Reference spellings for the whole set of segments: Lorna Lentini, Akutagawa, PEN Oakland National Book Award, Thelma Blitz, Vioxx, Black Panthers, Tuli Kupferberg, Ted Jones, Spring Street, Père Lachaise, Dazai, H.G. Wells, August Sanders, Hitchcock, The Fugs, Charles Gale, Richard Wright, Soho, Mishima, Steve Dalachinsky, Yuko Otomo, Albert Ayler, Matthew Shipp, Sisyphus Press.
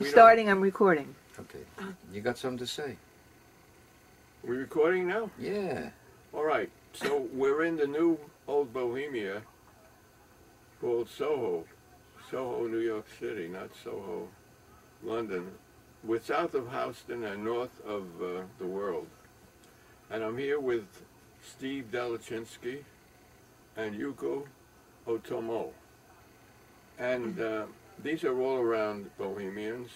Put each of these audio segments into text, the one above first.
Starting, I'm recording. Okay. You got something to say? We're recording now? Yeah. All right. So we're in the new old Bohemia called Soho. Soho, New York City, not Soho, London. We're south of Houston and north of the world. And I'm here with Steve Dalachinsky and Yuko Otomo. And these are all around Bohemians,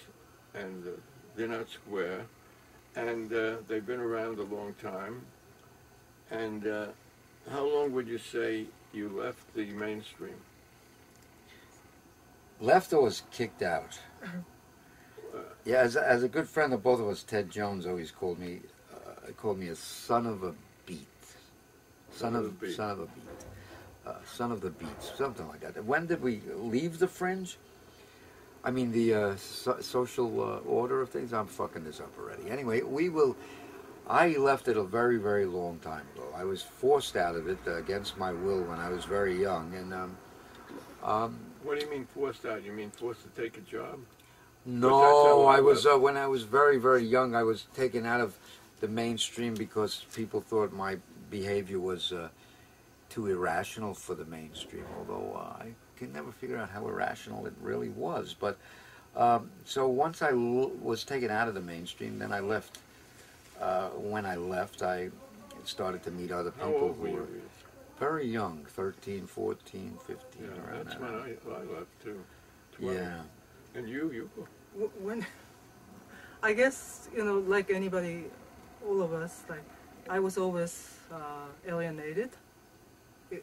and they're not square, and they've been around a long time. And how long would you say you left the mainstream? Left or was kicked out? Yeah, as a good friend of both of us, Ted Jones, always called me a son of a beat, son of the beats, something like that. When did we leave the fringe? I mean, the social order of things? I'm fucking this up already. Anyway, we will... I left it a very, very long time ago. I was forced out of it against my will when I was very young. And what do you mean forced out? You mean forced to take a job? No, I was... when I was very, very young, I was taken out of the mainstream because people thought my behavior was too irrational for the mainstream, although I could never figure out how irrational it really was. But so once I was taken out of the mainstream, then I left. When I left, I started to meet other people. How old were you? Very young, 13, 14, 15, yeah, around that's that. That's when I left too. 12. Yeah. And you? When I guess, you know, like anybody, all of us, like I was always alienated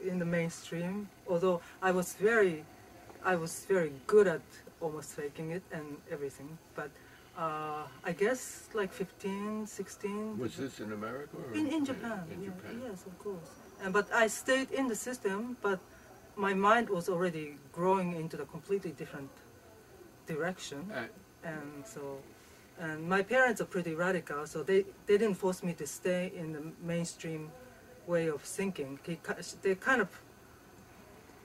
in the mainstream, although I was very good at almost faking it and everything, but I guess like 15, 16. Was this in America? Or in Japan. In Japan. Yeah, yes, of course. But I stayed in the system, but my mind was already growing into a completely different direction. And so, and my parents are pretty radical, so they didn't force me to stay in the mainstream way of thinking. They kind of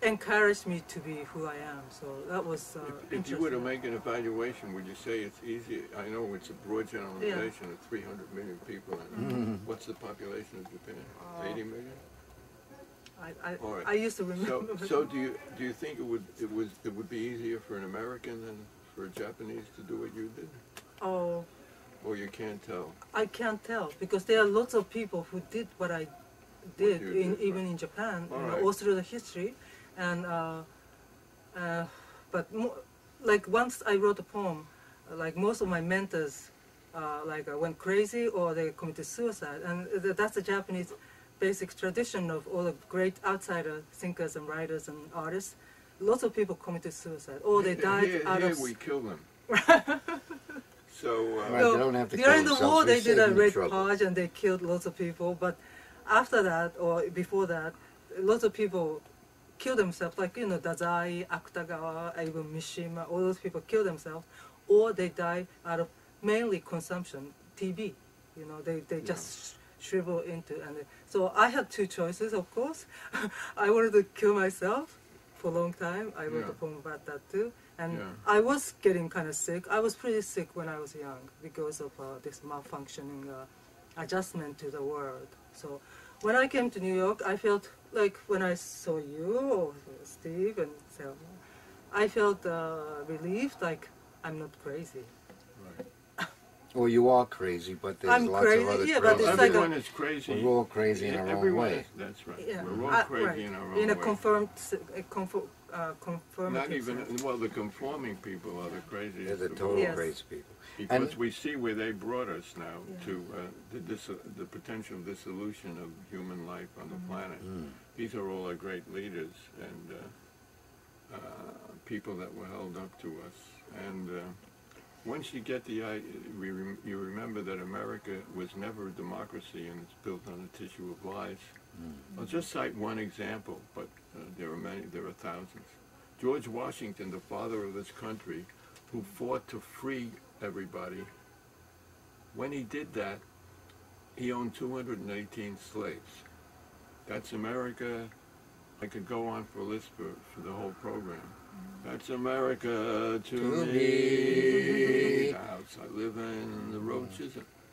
encouraged me to be who I am, so that was if you were to make an evaluation, would you say it's easy? I know it's a broad generalization of 300 million people. What's the population of Japan? 80 million? I used to remember. So do you think it would be easier for an American than for a Japanese to do what you did? Oh. Or you can't tell? I can't tell, because there are lots of people who did what I did, even in Japan, all through the history. And but like once I wrote a poem, like most of my mentors like went crazy or they committed suicide, and that's the Japanese basic tradition of all the great outsider thinkers and writers and artists. Lots of people committed suicide, or they died out of... we kill them. So during the war they did a Red Purge and they killed lots of people, but after that or before that, lots of people kill themselves, like, you know, Dazai, Akutagawa, even Mishima, all those people kill themselves, or they die out of mainly consumption, TB, you know, they just shrivel into, and so I had two choices, of course. I wanted to kill myself for a long time, I wrote a poem about that too, and I was getting kind of sick. I was pretty sick when I was young because of this malfunctioning adjustment to the world. So when I came to New York, I felt like when I saw you or Steve and Thelma, I felt relieved, like I'm not crazy. Right. Well, you are crazy, but there's everyone is crazy. We're all crazy in our own way. That's right. Yeah. We're all crazy in our own way. In a conformed. Not even the conforming people are the craziest. They're the total crazy people. Because we see where they brought us now to the potential dissolution of human life on the planet. These are all our great leaders and people that were held up to us. And once you get the idea, you remember that America was never a democracy and it's built on a tissue of lies. I'll just cite one example, but there are many, there are thousands. George Washington, the father of this country, who fought to free everybody. When he did that, he owned 218 slaves. That's America. I could go on for a list for the whole program. That's America to me. The house I live in, the roaches.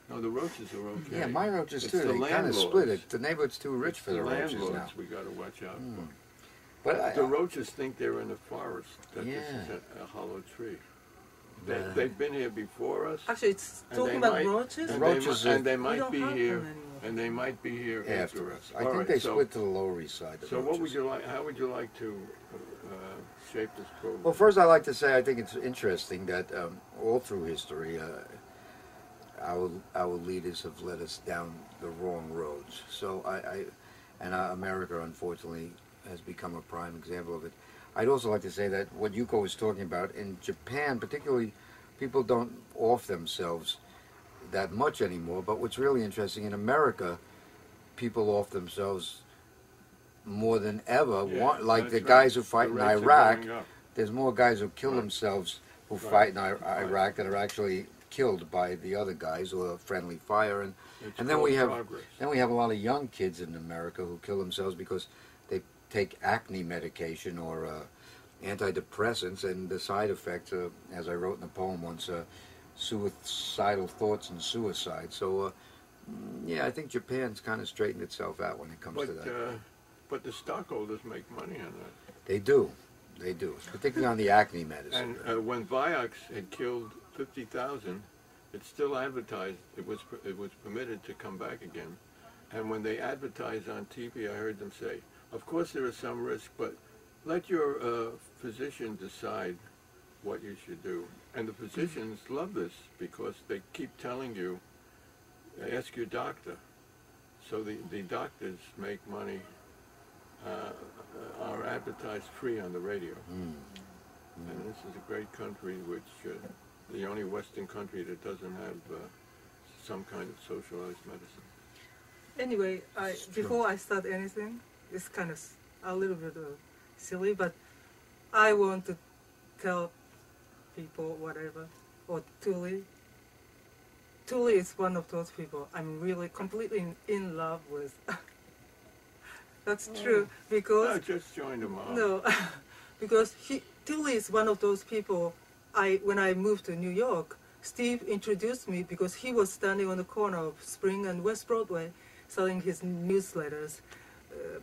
No, the roaches are okay. Yeah, my roaches it's too. The they kind of split it. The neighborhood's too rich for the roaches now. The landlords we got to watch out for. But the roaches think they're in the forest. That this is a hollow tree. They've been here before us. Actually, it's talking about roaches. And they might be here. And they might be here after us. I think they split to the Lower East Side. So, what would you like? How would you like to shape this program? Well, first, I'd like to say I think it's interesting that all through history, our leaders have led us down the wrong roads. So, and America, unfortunately, has become a prime example of it. I'd also like to say that what Yuko was talking about in Japan, particularly, people don't off themselves that much anymore, but what's really interesting in America, people off themselves more than ever. Like the guys who fight in Iraq, there's more guys who kill themselves who fight in Iraq that are actually killed by the other guys or friendly fire, and then we have a lot of young kids in America who kill themselves because they take acne medication or antidepressants, and the side effects, as I wrote in a poem once, suicidal thoughts and suicide. So, yeah, I think Japan's kind of straightened itself out when it comes to that. But the stockholders make money on that. They do, particularly on the acne medicine. And when Vioxx had killed 50,000, it's still advertised. It was permitted to come back again. And when they advertised on TV, I heard them say, "Of course there is some risk, but let your physician decide what you should do." And the physicians love this because they keep telling you, ask your doctor. So the doctors make money, are advertised free on the radio. And this is a great country, which the only Western country that doesn't have some kind of socialized medicine. Anyway, before I start anything, it's kind of a little bit silly, but I want to tell people, whatever, or Tuli. Tuli is one of those people I'm really completely in love with. That's true, because I just joined him on. No, because Tuli is one of those people. When I moved to New York, Steve introduced me because he was standing on the corner of Spring and West Broadway, selling his newsletters,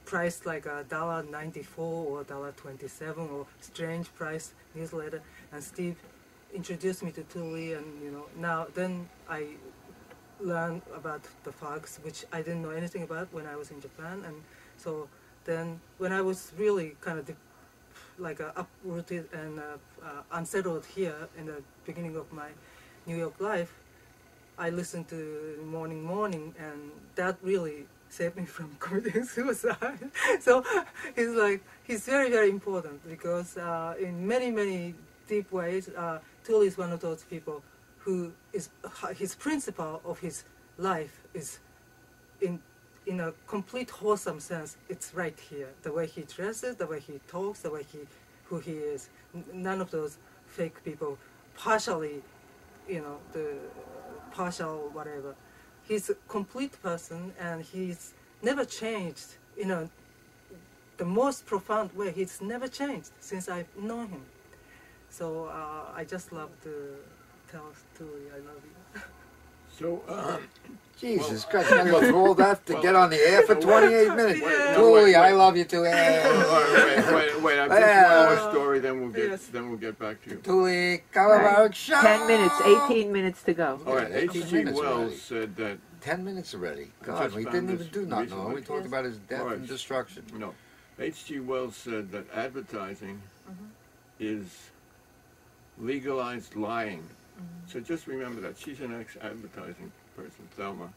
priced like $1.94 or $1.27, or strange price newsletter. And Steve introduced me to Tuli, and then I learned about the Fugs, which I didn't know anything about when I was in Japan. And so then when I was really kind of uprooted and unsettled here in the beginning of my New York life, I listened to Morning Morning, and that really saved me from committing suicide. So he's very, very important, because in many, many deep ways, Tuli is one of those people who is, his principle of his life is, in a complete wholesome sense, it's right here. The way he dresses, the way he talks, the way who he is. None of those fake people, partially, the partial whatever. He's a complete person, and he's never changed in the most profound way. He's never changed since I've known him. So I just love to tell Tuli, I love you. So, Jesus Christ, I love all that to get on the air for 28 minutes. Tuli, I love you too. Wait, I've got one more story, then we'll get back to you. Tuli Kupferberg Show. 10 minutes, 18 minutes to go. All right, H.G. Wells said that 10 minutes already. God, we didn't even do nothing. We talked about his death and destruction. No, H.G. Wells said that advertising is legalized lying. So just remember that. She's an ex-advertising person, Thelma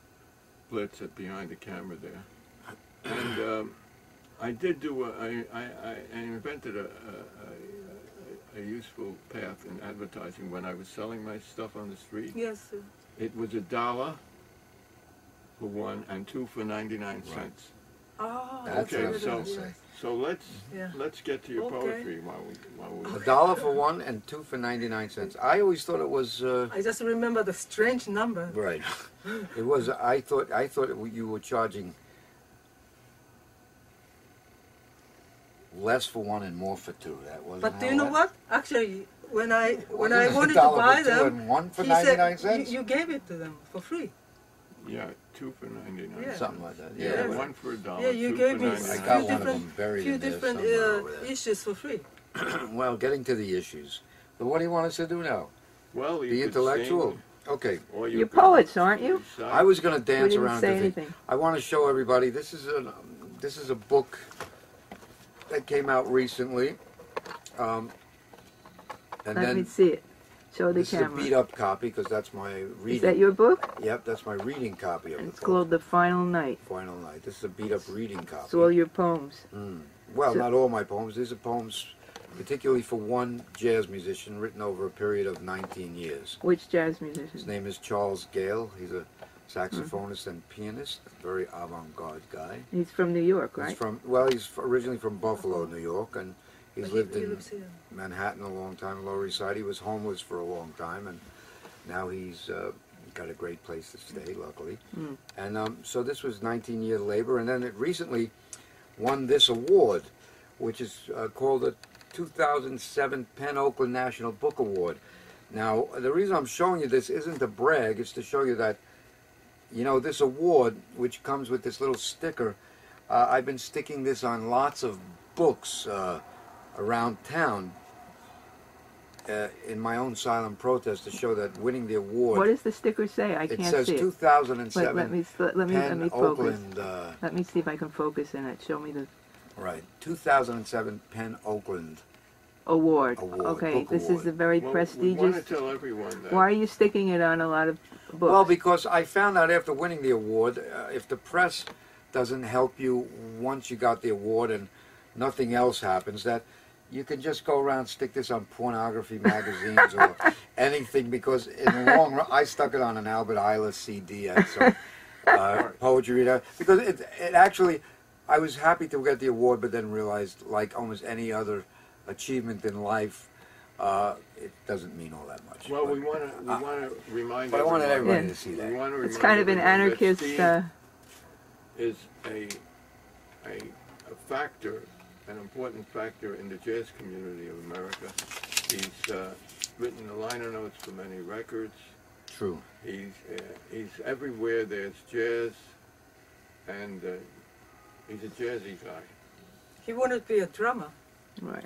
Blitz, behind the camera there. And I did do, I invented a useful path in advertising when I was selling my stuff on the street. Yes, sir. It was $1 for $1 and $2 for 99 cents. Right. Oh, that's okay, so let's get to your poetry while we $1 for $1 and $2 for 99 cents. I always thought it was. I just remember the strange number. Right, it was. I thought you were charging less for one and more for two. That wasn't. But do you know what? Actually, when I wanted to buy them, one for 99 cents. You gave it to them for free. Yeah, 2 for 99. Yeah. Something like that. Yeah, yeah. 1 for $1. Yeah, you gave me a few different issues for free. Well, getting to the issues. But what do you want us to do now? Well, you intellectual. Okay. You're poets, aren't you? I was going to dance around the thing. I want to show everybody. This is a book that came out recently. Let me see it. Show the camera. This is a beat-up copy because that's my reading. Is that your book? Yep, that's my reading copy of the book. It's called The Final Night. Final Night. This is a beat-up reading copy. It's all your poems. Mm. Well, not all my poems. These are poems particularly for one jazz musician written over a period of 19 years. Which jazz musician? His name is Charles Gale. He's a saxophonist and pianist, a very avant-garde guy. He's from New York, right? He's from, well, he's originally from Buffalo, New York, and he's lived in Manhattan a long time, Lower East Side. He was homeless for a long time, and now he's got a great place to stay, luckily. Mm. And so this was 19-year labor, and then it recently won this award, which is called the 2007 PEN Oakland National Book Award. Now, the reason I'm showing you this isn't to brag, it's to show you that, you know, this award, which comes with this little sticker, I've been sticking this on lots of books around town in my own silent protest to show that winning the award... What does the sticker say? I can't see it. It says 2007 PEN Oakland... let me see if I can focus in it. Show me the... Right, 2007 PEN Oakland Award. Okay, this is a very prestigious... We want to tell everyone that. Why are you sticking it on a lot of books? Well, because I found out after winning the award, if the press doesn't help you once you got the award and nothing else happens, that you can just go around and stick this on pornography magazines or anything, because in the long run, I stuck it on an Albert Ayler CD and some poetry reader, because it actually... I was happy to get the award, but then realized, like almost any other achievement in life, it doesn't mean all that much. Well, but, we want to remind. But I wanted everyone to see that. It's kind of an anarchist. Is a factor, an important factor in the jazz community of America. He's written the liner notes for many records. True. He's everywhere. There's jazz, and. He's a jazzy guy. He wanted to be a drummer. Right.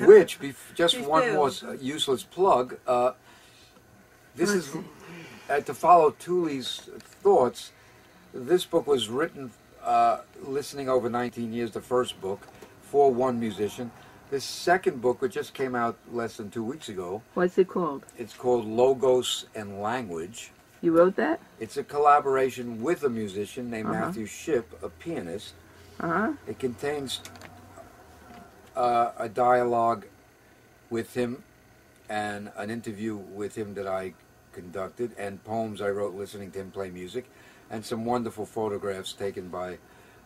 Which, just one more useless plug, this is, to follow Tuli's thoughts, this book was written listening over 19 years, the first book, for one musician. This second book, which just came out less than 2 weeks ago. What's it called? It's called Logos and Language. You wrote that? It's a collaboration with a musician named Matthew Shipp, a pianist. It contains a dialogue with him and an interview with him that I conducted, and poems I wrote listening to him play music, and some wonderful photographs taken by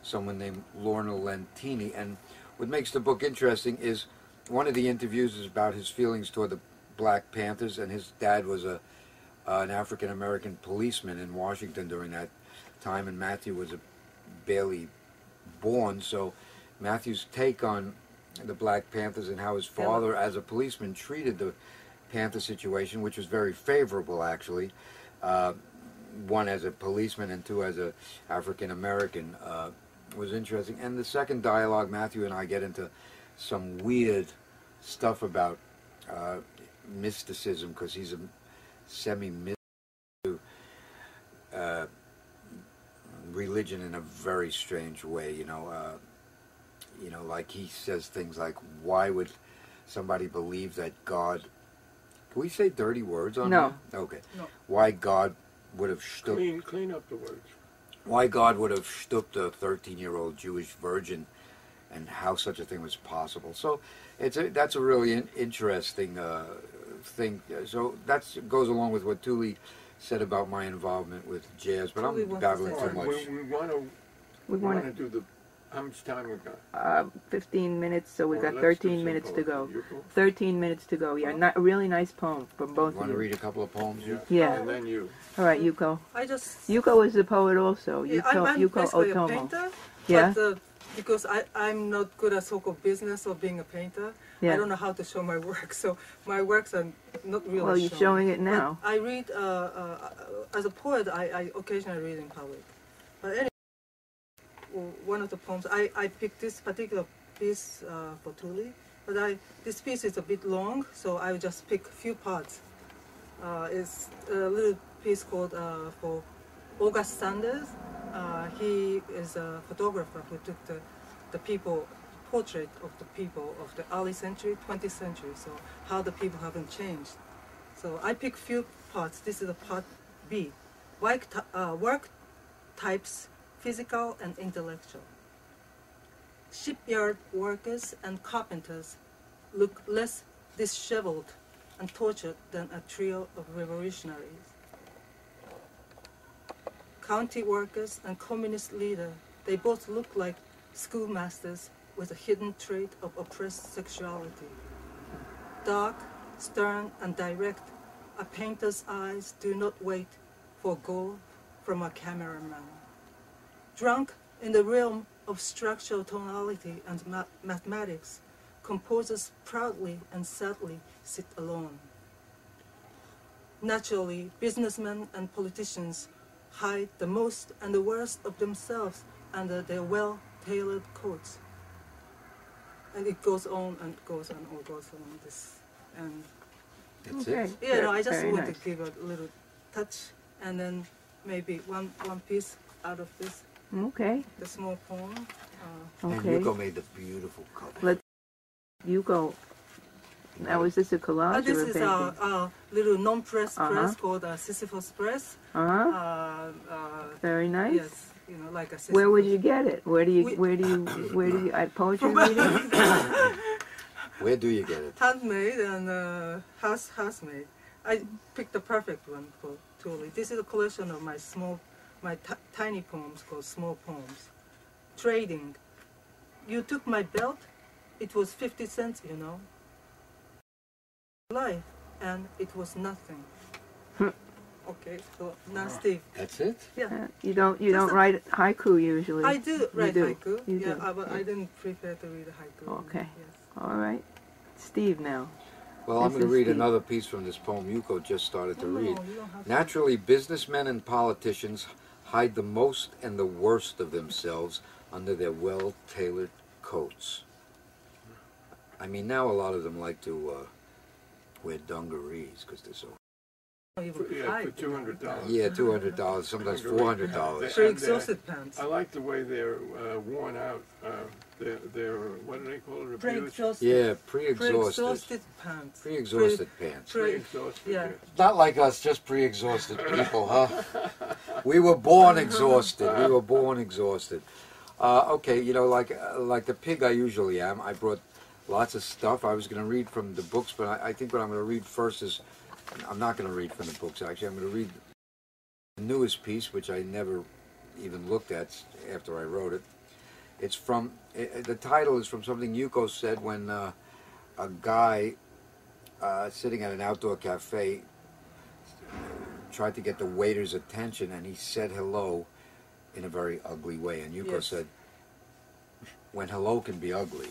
someone named Lorna Lentini. And what makes the book interesting is one of the interviews is about his feelings toward the Black Panthers, and his dad was an African-American policeman in Washington during that time, and Matthew was barely born, so Matthew's take on the Black Panthers and how his father as a policeman treated the Panther situation, which was very favorable actually, one as a policeman and two as a African-American, was interesting. And the second dialogue, Matthew and I get into some weird stuff about mysticism, because he's a semi-mystical religion in a very strange way, you know, like he says things like, why would somebody believe that God, can we say dirty words on that? No. Okay. No. Why God would have stooped. Clean up the words. Why God would have stooped a 13-year-old Jewish virgin, and how such a thing was possible. So that's a really interesting thing. So that goes along with what Tuli said about my involvement with jazz, but I'm babbling too much. We want to do the... How much time we got? 15 minutes, so we've got 13 minutes to go. 13 minutes to go, yeah. A really nice poem from both of you. Want to read a couple of poems? Yeah. And then you. All right, Yuko. Yuko is a poet also. Yuko Otomo. I'm basically a painter, but because I'm not good at so-called business or being a painter. Yeah. I don't know how to show my work, so my works are not really Well, you're showing it now. But I read, as a poet, I occasionally read in public. But anyway, one of the poems, I picked this particular piece for Tuli, but this piece is a bit long, so I will just pick a few parts. It's a little piece called for August Sanders. He is a photographer who took portrait of the people of the early century, 20th century, so how the people haven't changed. So I pick few parts. This is a part B. Work types, physical and intellectual. Shipyard workers and carpenters look less disheveled and tortured than a trio of revolutionaries. County workers and communist leader, they both look like schoolmasters with a hidden trait of oppressed sexuality. Dark, stern, and direct, a painter's eyes do not wait for gold from a cameraman. Drunk in the realm of structural tonality and mathematics, composers proudly and sadly sit alone. Naturally, businessmen and politicians hide the most and the worst of themselves under their well-tailored coats. And it goes on and goes on and goes on. And that's it. Yeah, no, I just want to give a little touch and then maybe one piece out of this. Okay. The small poem. Okay. And Yuko made a beautiful cover. Yuko. Now, is this a collage or a painting? This is a little non-press press called Sisyphus Press. Very nice. Yes, you know, like a Sisyphus. Where would you get it? Where do you at poetry readings? Where do you get it? Handmade and housemade. I picked the perfect one for Tuli. This is a collection of my tiny poems called Small Poems. Trading. You took my belt. It was 50 cents, you know. Life, and it was nothing. Okay, so now Steve. That's it. Yeah. You don't write haiku usually. I do write haiku. But I didn't prepare to read a haiku. Okay. Yes. All right, Steve. Now. Well, I'm going to read another piece from this poem Yuko just started to read. Naturally, businessmen and politicians hide the most and the worst of themselves under their well-tailored coats. I mean, now a lot of them like to. Wear dungarees because they're so. Yeah, for $200. Yeah, $200. Sometimes $400. For exhausted pants. I like the way they're worn out. They're what do they call it? Pre-exhausted. Yeah, pre-exhausted. Pre-exhausted pants. Pre-exhausted pants. Pre-exhausted. Yeah. Not like us, just pre-exhausted people, huh? We were born exhausted. We were born exhausted. Okay, you know, like the pig I usually am. I brought. Lots of stuff. I was going to read from the books, but I think what I'm going to read first is... I'm not going to read from the books, actually. I'm going to read the newest piece, which I never even looked at after I wrote it. It's from... the title is from something Yuko said when a guy sitting at an outdoor cafe tried to get the waiter's attention, and he said hello in a very ugly way. And Yuko said... When hello can be ugly,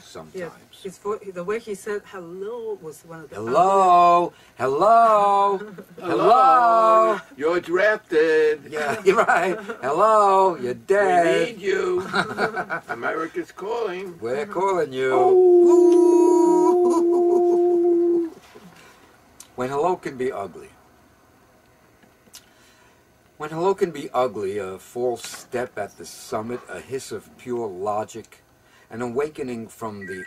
sometimes. Yeah. His voice, the way he said hello was one of the... Hello! Hello! Hello! You're drafted! Yeah, you're right. Hello! You're dead! We need you! America's calling! We're calling you! Oh. When hello can be ugly. When hello can be ugly, a false step at the summit, a hiss of pure logic, an awakening from the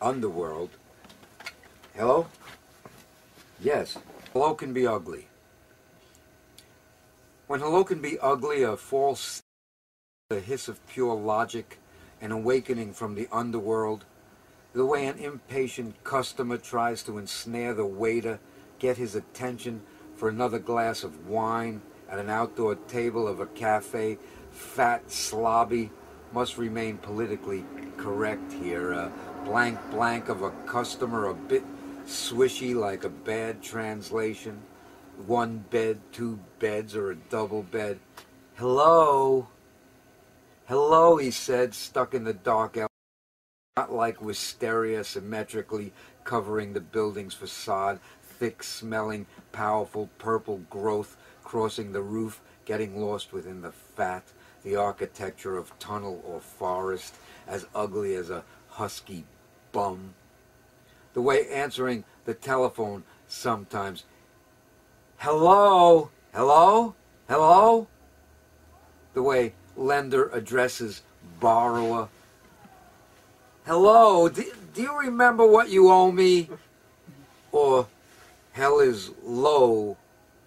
underworld. Hello? Yes, hello can be ugly. When hello can be ugly, a false step, a hiss of pure logic, an awakening from the underworld, the way an impatient customer tries to ensnare the waiter, get his attention, for another glass of wine at an outdoor table of a cafe, fat, slobby, must remain politically correct here. A blank blank of a customer, a bit swishy like a bad translation. One bed, two beds, or a double bed. Hello. "Hello," he said, stuck in the dark alley, not like wisteria symmetrically covering the building's facade, thick-smelling, powerful purple growth crossing the roof, getting lost within the fat, the architecture of tunnel or forest, as ugly as a husky bum. The way answering the telephone sometimes, "Hello, hello, hello." The way lender addresses borrower. "Hello, do you remember what you owe me?" Or hell is low,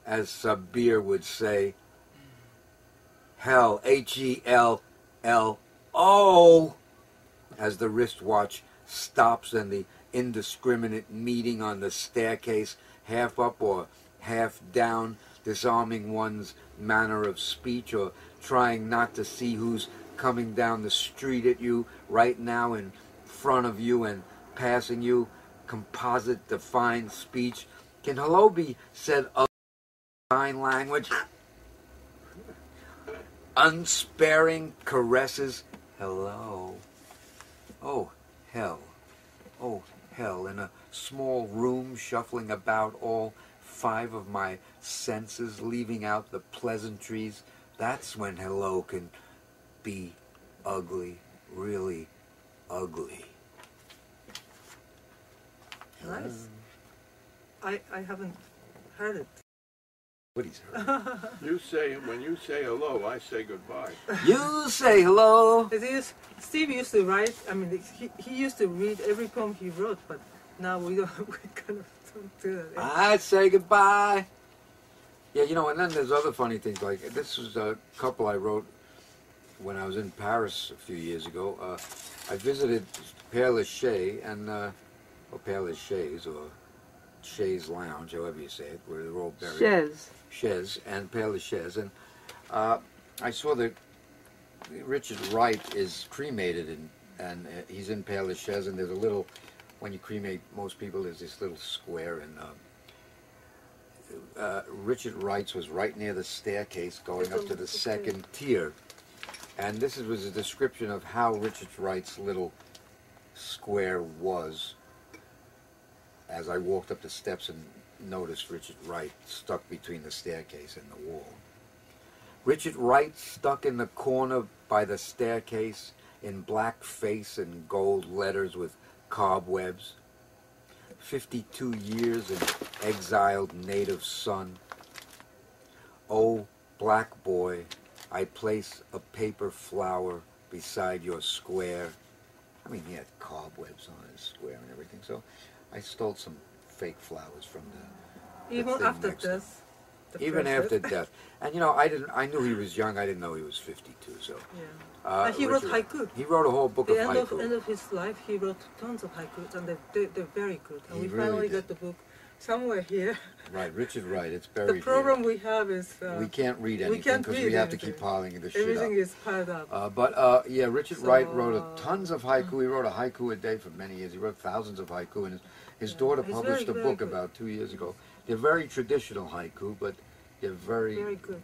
as Sabir would say. Hell, H-E-L-L-O, as the wristwatch stops and the indiscriminate meeting on the staircase, half up or half down, disarming one's manner of speech or trying not to see who's coming down the street at you right now in front of you and passing you. Composite defined speech. Can hello be said other than sign language? Unsparing caresses. Hello. Oh, hell. Oh, hell. In a small room, shuffling about all five of my senses, leaving out the pleasantries. That's when hello can be ugly, really ugly. Nice. I haven't heard it. What he's heard. You say, when you say hello, I say goodbye. You say hello. It is, Steve used to write, I mean, he used to read every poem he wrote, but now we kind of don't do that. I say goodbye. Yeah, you know, and then there's other funny things. Like, this was a couple I wrote when I was in Paris a few years ago. I visited Père Lachaise and... or Père Lachaise, or Chaise Lounge, however you say it, where they're all buried. Chaise. Chaise, and Père Lachaise. And I saw that Richard Wright is cremated, and he's in Père Lachaise, and there's a little, when you cremate most people, there's this little square, and Richard Wright's was right near the staircase going up to the second tier. And this was a description of how Richard Wright's little square was. As I walked up the steps and noticed Richard Wright stuck between the staircase and the wall. Richard Wright stuck in the corner by the staircase in black face and gold letters with cobwebs. 52 years an exiled native son. Oh, black boy, I place a paper flower beside your square. I mean, he had cobwebs on his square and everything, so... I stole some fake flowers from the even after death. Even after death, and you know, I didn't. I knew he was young. I didn't know he was 52. So, yeah. He wrote haiku. He wrote a whole book of haiku. At the end of his life, he wrote tons of haikus, and they're very good. And we finally got the book somewhere here. Right, Richard Wright. It's buried. The problem we have is we can't read anything because we have to keep piling the shit up. Everything is piled up. Yeah, Richard Wright wrote tons of haiku. He wrote a haiku a day for many years. He wrote thousands of haiku, and his daughter published a book about 2 years ago. They're very traditional haiku, but they're very good.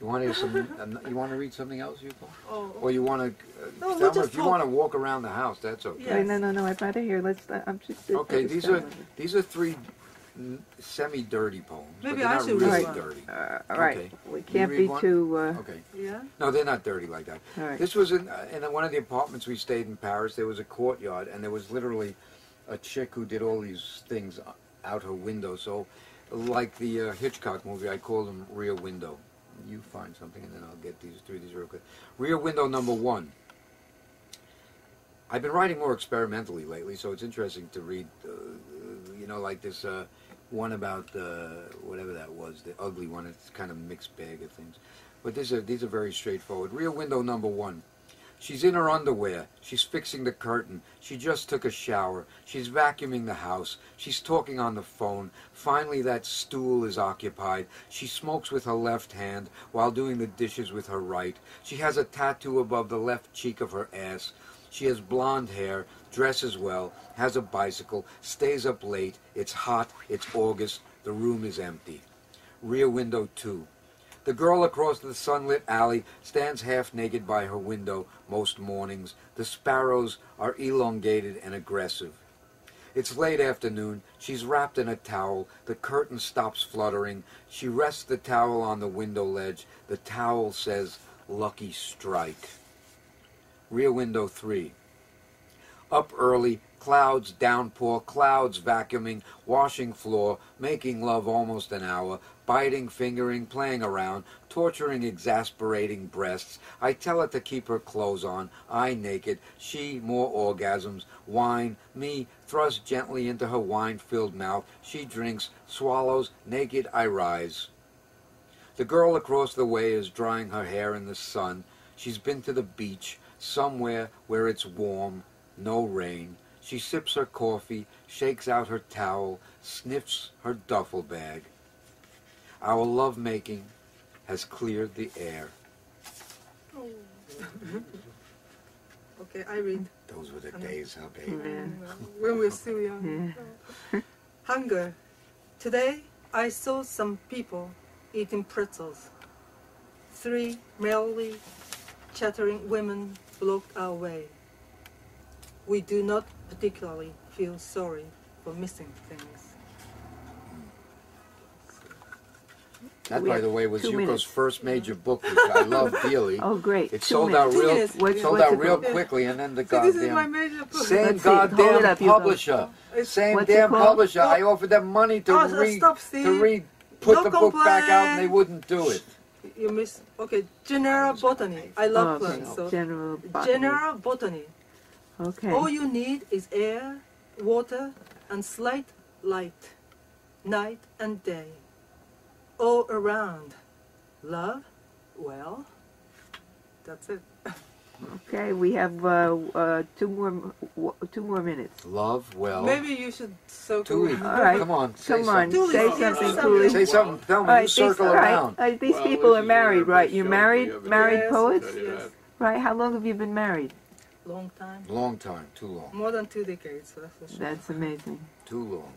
You want to hear some? You want to read something else, Yuko? Oh. Or you want to? No, if you want to walk around the house, that's okay. Yeah, no. I'd rather hear. Let's. I'm just. Okay, these are three semi-dirty poems. Maybe I should read one. Dirty. All right. Okay. We can't be too. Okay. Yeah. No, they're not dirty like that. All right. This was in one of the apartments we stayed in Paris. There was a courtyard, and there was literally a chick who did all these things out her window. So, like the Hitchcock movie, I call them Rear Window. You find something, and then I'll get through these real quick. Rear window number one. I've been writing more experimentally lately, so it's interesting to read, you know, like this one about whatever that was, the ugly one. It's kind of a mixed bag of things. But these are very straightforward. Rear window number one. She's in her underwear. She's fixing the curtain. She just took a shower. She's vacuuming the house. She's talking on the phone. Finally, that stool is occupied. She smokes with her left hand while doing the dishes with her right. She has a tattoo above the left cheek of her ass. She has blonde hair, dresses well, has a bicycle, stays up late. It's hot. It's August. The room is empty. Rear window two. The girl across the sunlit alley stands half naked by her window most mornings. The sparrows are elongated and aggressive. It's late afternoon. She's wrapped in a towel. The curtain stops fluttering. She rests the towel on the window ledge. The towel says, "Lucky strike." Rear window 3. Up early, clouds, downpour, clouds vacuuming, washing floor, making love almost an hour, biting, fingering, playing around, torturing, exasperating breasts. I tell her to keep her clothes on, I naked, she more orgasms, wine, me thrust gently into her wine-filled mouth, she drinks, swallows, naked I rise. The girl across the way is drying her hair in the sun. She's been to the beach, somewhere where it's warm, no rain. She sips her coffee, shakes out her towel, sniffs her duffel bag. Our love-making has cleared the air. Oh. Okay, I read. Those were the days, huh, baby? Yeah. When we were still young. Yeah. Hunger. Today, I saw some people eating pretzels. 3 merrily chattering women blocked our way. We do not particularly feel sorry for missing things. That, by the way, was Yuko's first major book, which I love dearly. Oh, great! It sold out real quickly, and then the goddamn same goddamn publisher, same damn publisher. I offered them money to put the book back out, and they wouldn't do it. You miss okay. General botany. I love plants. So general botany. Okay. All you need is air, water, and slight light, night and day, all around. Love, well, that's it. Okay, we have 2 more minutes. Love, well. Maybe you should soak it. All right, come on, come on, say something, Tuli. Say something. Tell me. Circle around. These people are married, right? You're married, married poets, right? How long have you been married? Long time. Long time, too long. More than 2 decades, so that's for sure. That's amazing. Too long.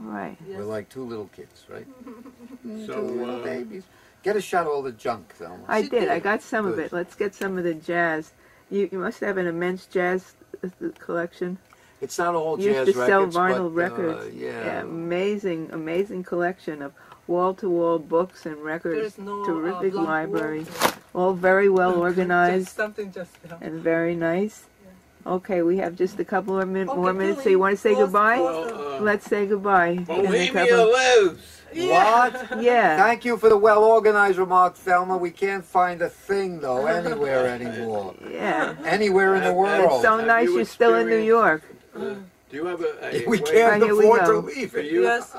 Right. Yes. We're like 2 little kids, right? So, 2 little babies. Get a shot of all the junk, Thelma. I did. I got some of it. Let's get some of the jazz. You must have an immense jazz collection. It's not all jazz records. Used to sell vinyl records. Yeah, amazing, amazing collection of wall-to-wall books and records. No, terrific library. All very well organized. And very nice. Okay, we have just a couple of more minutes. So you want to say goodbye? Let's say goodbye. Well, leave me alone. Yeah. What? Yeah. Thank you for the well-organized remark, Thelma. We can't find a thing, though, anywhere anymore. Yeah. Anywhere in the world. It's so nice you're still in New York. Do you have a... We can't afford to leave. Yes.